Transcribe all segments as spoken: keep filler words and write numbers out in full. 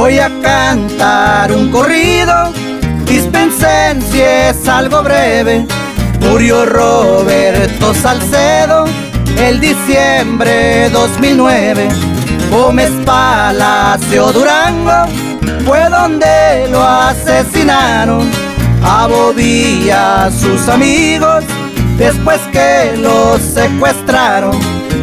voy a cantar un corrido, dispensen si es algo breve. Murió Roberto Salcedo el diciembre dos mil nueve. Gómez Palacio, Durango, fue donde lo asesinaron a Bobby y a sus amigos después que los secuestraron.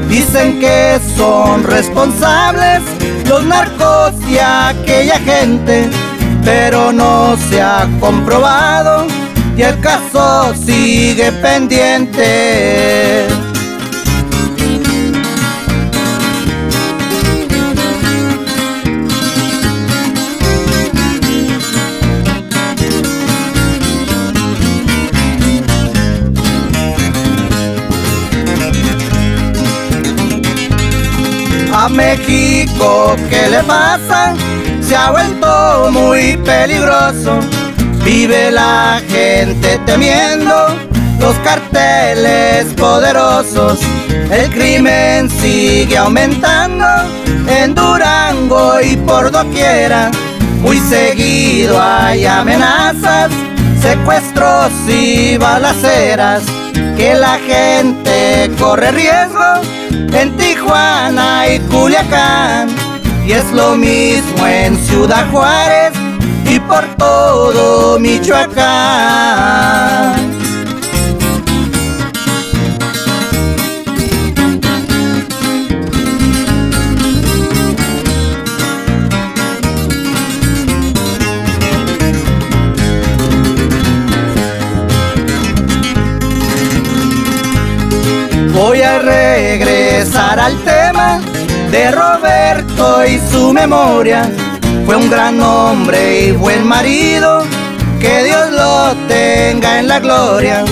Dicen que son responsables los narcos y aquella gente, pero no se ha comprobado y el caso sigue pendiente. A México, ¿qué le pasa? Se ha vuelto muy peligroso. Vive la gente temiendo los carteles poderosos. El crimen sigue aumentando en Durango y por doquiera. Muy seguido hay amenazas, secuestros y balaceras, que la gente corre riesgo en Tijuana y Culiacán, y es lo mismo en Ciudad Juárez y por todo Michoacán. Voy a regresar al tema de Roberto y su memoria. Fue un gran hombre y buen marido, que Dios lo tenga en la gloria.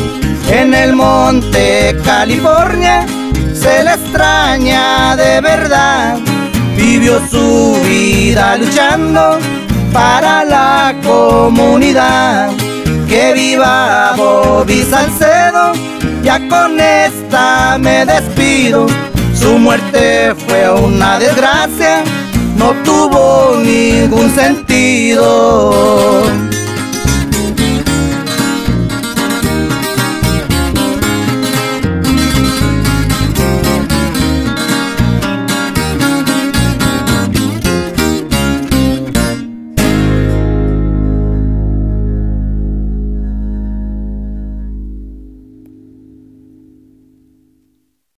En el Monte California se le extraña de verdad. Vivió su vida luchando para la comunidad. Que viva Bobby Salcedo, ya con esta me despido. Su muerte fue una desgracia, no tuvo ningún sentido.